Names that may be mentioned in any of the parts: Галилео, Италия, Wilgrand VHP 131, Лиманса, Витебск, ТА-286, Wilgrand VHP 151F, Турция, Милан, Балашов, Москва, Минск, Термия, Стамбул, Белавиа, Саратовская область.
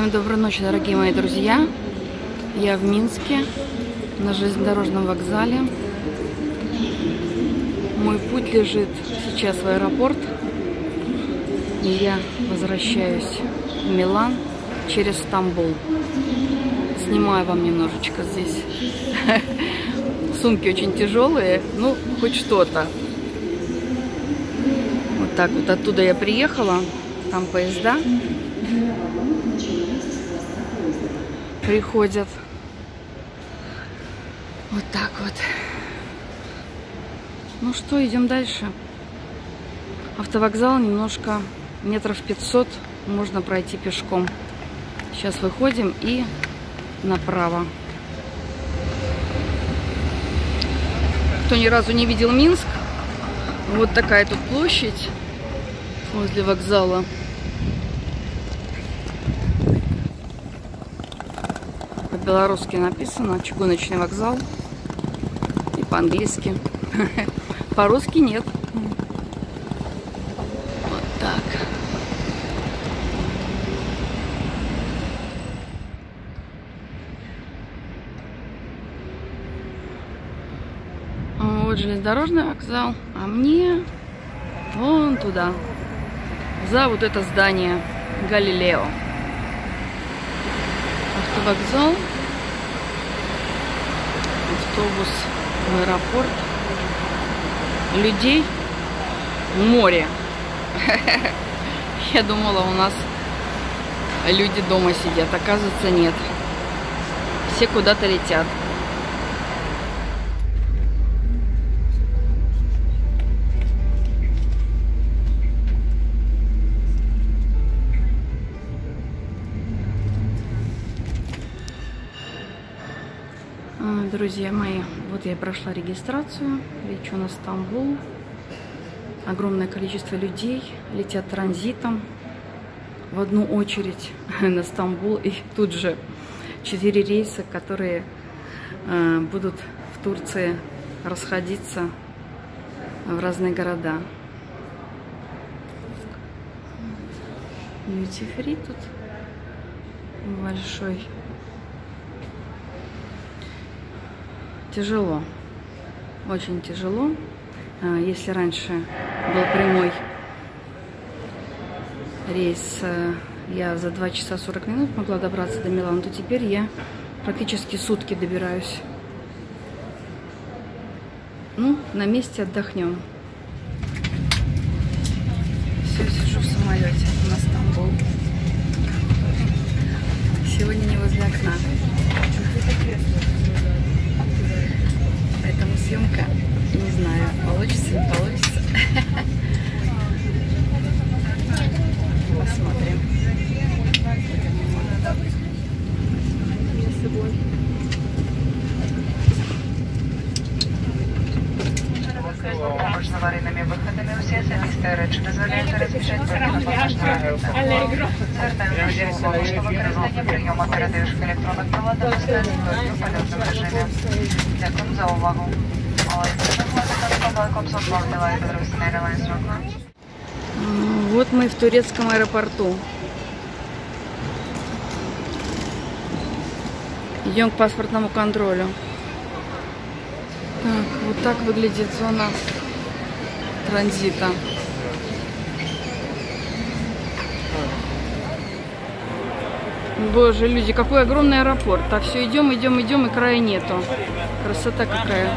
Всем доброй ночи, дорогие мои друзья. Я в Минске, на железнодорожном вокзале. Мой путь лежит сейчас в аэропорт. И я возвращаюсь в Милан через Стамбул. Снимаю вам немножечко здесь. Сумки очень тяжелые, ну, хоть что-то. Вот так вот оттуда я приехала, там поезда приходят. Вот так вот. Ну что, идем дальше. Автовокзал немножко, метров 500 можно пройти пешком. Сейчас выходим и направо. Кто ни разу не видел Минск, вот такая тут площадь возле вокзала. По-белорусски написано «Чугуночный вокзал» и по-английски. По-русски нет. Вот так. Вот железнодорожный вокзал, а мне вон туда, за вот это здание Галилео. Автовокзал, автобус в аэропорт, людей море. Я думала, у нас люди дома сидят, оказывается, нет. Все куда-то летят. Друзья мои, вот я и прошла регистрацию, лечу на Стамбул. Огромное количество людей летят транзитом в одну очередь на Стамбул. И тут же 4 рейса, которые будут в Турции расходиться в разные города. Бьюти-фри тут большой. Тяжело, очень тяжело. Если раньше был прямой рейс, я за 2 часа 40 минут могла добраться до Милана, то теперь я практически сутки добираюсь. Ну, на месте отдохнем. Все, сижу в самолете на Стамбул. Сегодня не возле окна. Поэтому съемка, не знаю, получится, не получится. Посмотрим. С аварийными выходами у всех совместные речи дозволяют разрешать противопоказанную рынку. Стартаем в деле помощного корыстания приема передающих электронных проводов с тестовым полетным режимом. Дякую за увагу. Вот мы в турецком аэропорту. Идем к паспортному контролю. Так, вот так выглядит зона транзита. Боже, люди, какой огромный аэропорт. А все идем, идем, идем, и края нету. Красота какая.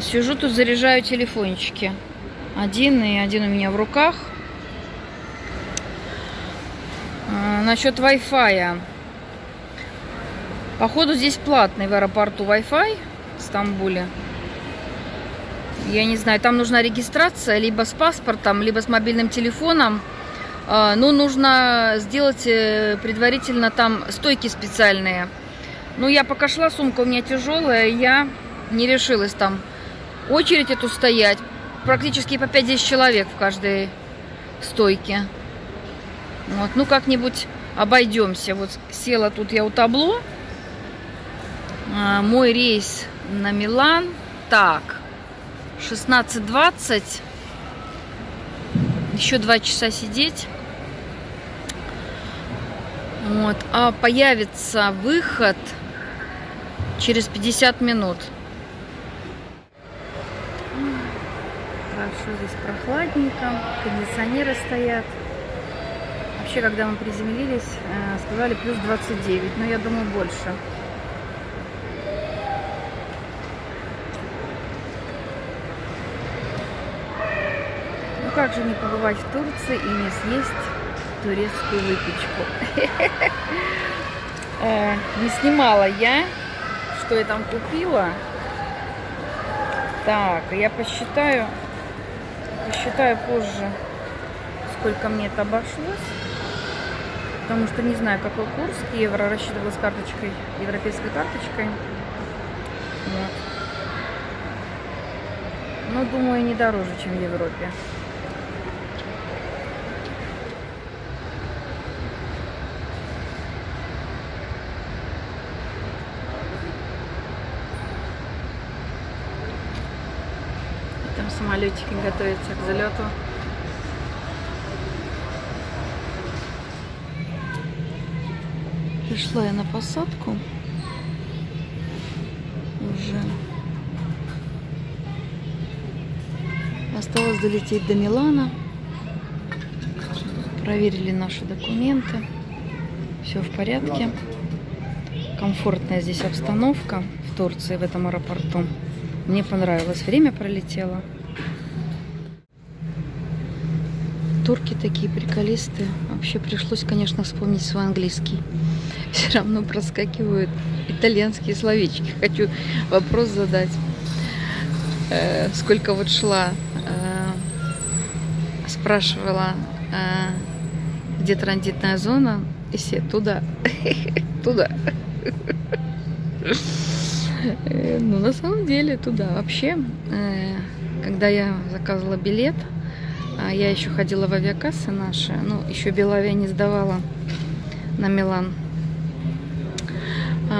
Сижу тут, заряжаю телефончики. Один у меня в руках. Насчет Wi-Fi. Походу здесь платный в аэропорту Wi-Fi в Стамбуле. Я не знаю, там нужна регистрация либо с паспортом, либо с мобильным телефоном. Но нужно сделать предварительно там стойки специальные. Ну, я пока шла, сумка у меня тяжелая, я не решилась там очередь эту стоять. Практически по 5-10 человек в каждой стойке. Вот, ну, как-нибудь обойдемся. Вот села тут я у табло. Мой рейс на Милан. Так, 16:20. Еще 2 часа сидеть. Вот. А появится выход через 50 минут. Хорошо, здесь прохладненько. Кондиционеры стоят. Вообще, когда мы приземлились, сказали плюс 29. Но я думаю, больше. Как же не побывать в Турции и не съесть турецкую выпечку? Не снимала я, что я там купила. Так, я посчитаю позже, сколько мне это обошлось. Потому что не знаю, какой курс к евро. Рассчитывала с карточкой, европейской карточкой. Вот. Но, думаю, не дороже, чем в Европе. Самолетики готовятся к залету. Пришла я на посадку уже. Осталось долететь до Милана. Проверили наши документы. Все в порядке. Комфортная здесь обстановка в Турции, в этом аэропорту. Мне понравилось. Время пролетело. Турки такие приколистые. Вообще пришлось, конечно, вспомнить свой английский. Все равно проскакивают итальянские словечки. Хочу вопрос задать. Сколько вот шла, спрашивала, где транзитная зона, и все туда, туда. Ну, на самом деле, туда. Вообще, когда я заказывала билет, я еще ходила в авиакассы наши, ну, еще Белавиа не сдавала на Милан.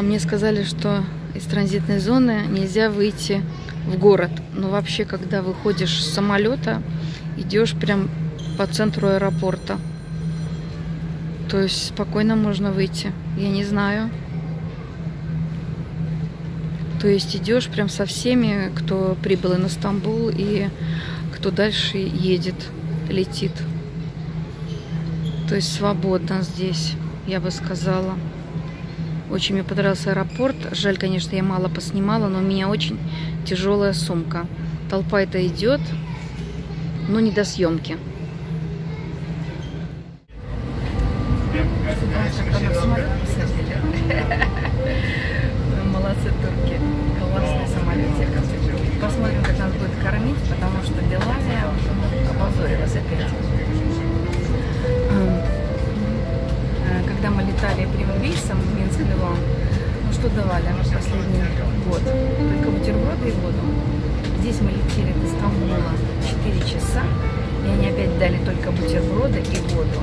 Мне сказали, что из транзитной зоны нельзя выйти в город. Но вообще, когда выходишь с самолета, идешь прям по центру аэропорта. То есть спокойно можно выйти. Я не знаю. То есть идешь прям со всеми, кто прибыл и на Стамбул, и кто дальше едет, летит. То есть свободно здесь, я бы сказала. Очень мне понравился аэропорт. Жаль, конечно, я мало поснимала, но у меня очень тяжелая сумка. Толпа это идет, но не до съемки. Молодцы турки. Классный самолетик. Посмотрим, как нас будет кормить, потому что Белавиа обозорилась опять. Когда мы летали прямым рейсом в Минск, Милан, ну что давали мы последний год? Только бутерброды и воду. Здесь мы летели до Стамбула 4 часа, и они опять дали только бутерброды и воду.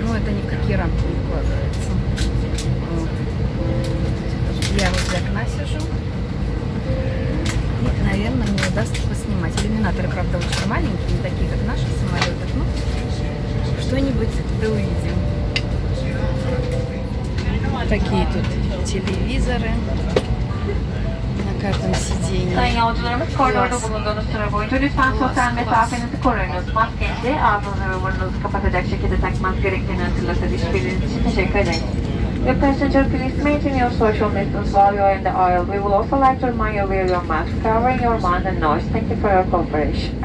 Но это ни в какие рамки не вкладывается. Я возле окна сижу. И, наверное, мне удастся поснимать. Иллюминаторы, правда, очень маленькие, не такие, как наши самолеты. Ну, что-нибудь да увидим. Такие тут телевизоры на каждом сиденье. The passenger, please maintain your social distance while you are in the aisle. We will also like to remind you to wear your mask, covering your mouth and nose. Thank you for your cooperation.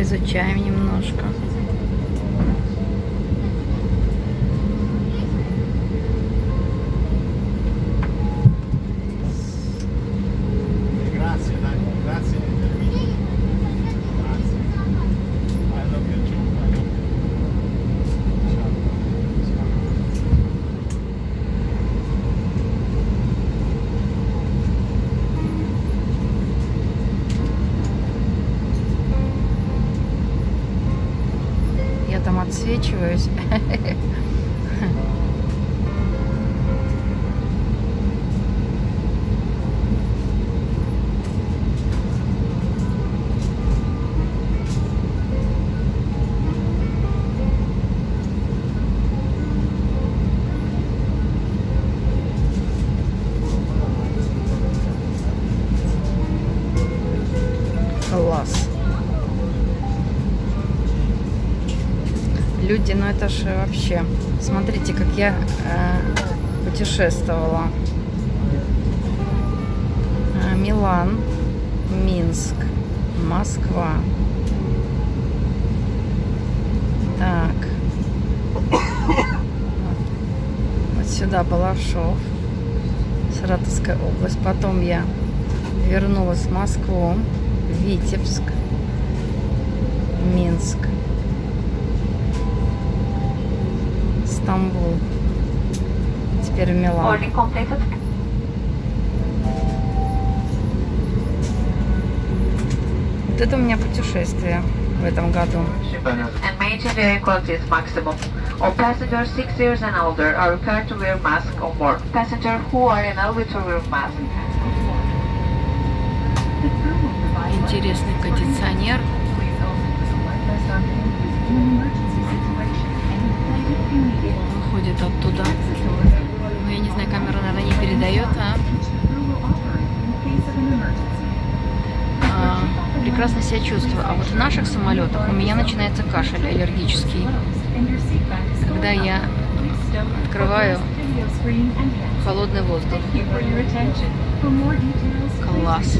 поизучаем немножко. Отсвечиваюсь. Люди, ну это же вообще, смотрите, как я путешествовала. Милан, Минск, Москва. Так. Вот сюда Балашов, Саратовская область. Потом я вернулась в Москву, Витебск, Минск. Стамбул. Теперь Милан. Вот это у меня путешествие в этом году. Интересный кондиционер. Выходит оттуда. Ну, я не знаю, камера, наверное, не передает, прекрасно себя чувствую. А вот в наших самолетах у меня начинается кашель аллергический. Когда я открываю холодный воздух. Класс.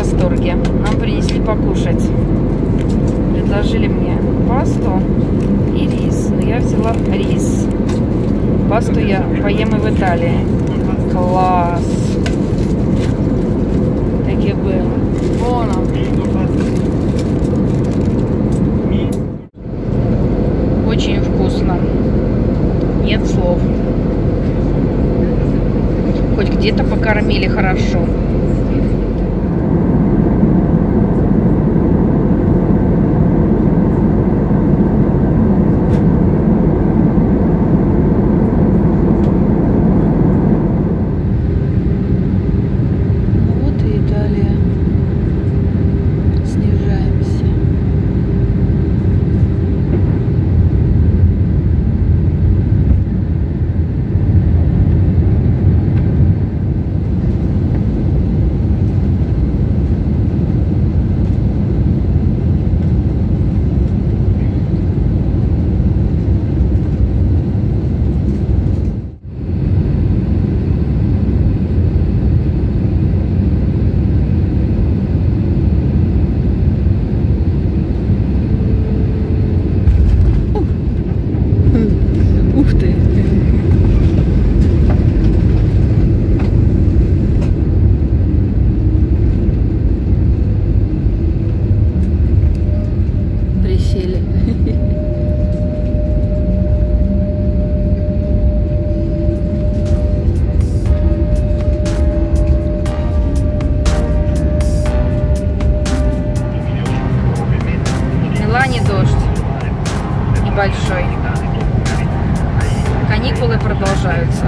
восторге. Нам принесли покушать. Предложили мне пасту и рис. Но я взяла рис. Пасту я поем и в Италии. Класс! Так и было. Вон он. Очень вкусно. Нет слов. Хоть где-то покормили хорошо. Большой. Каникулы продолжаются.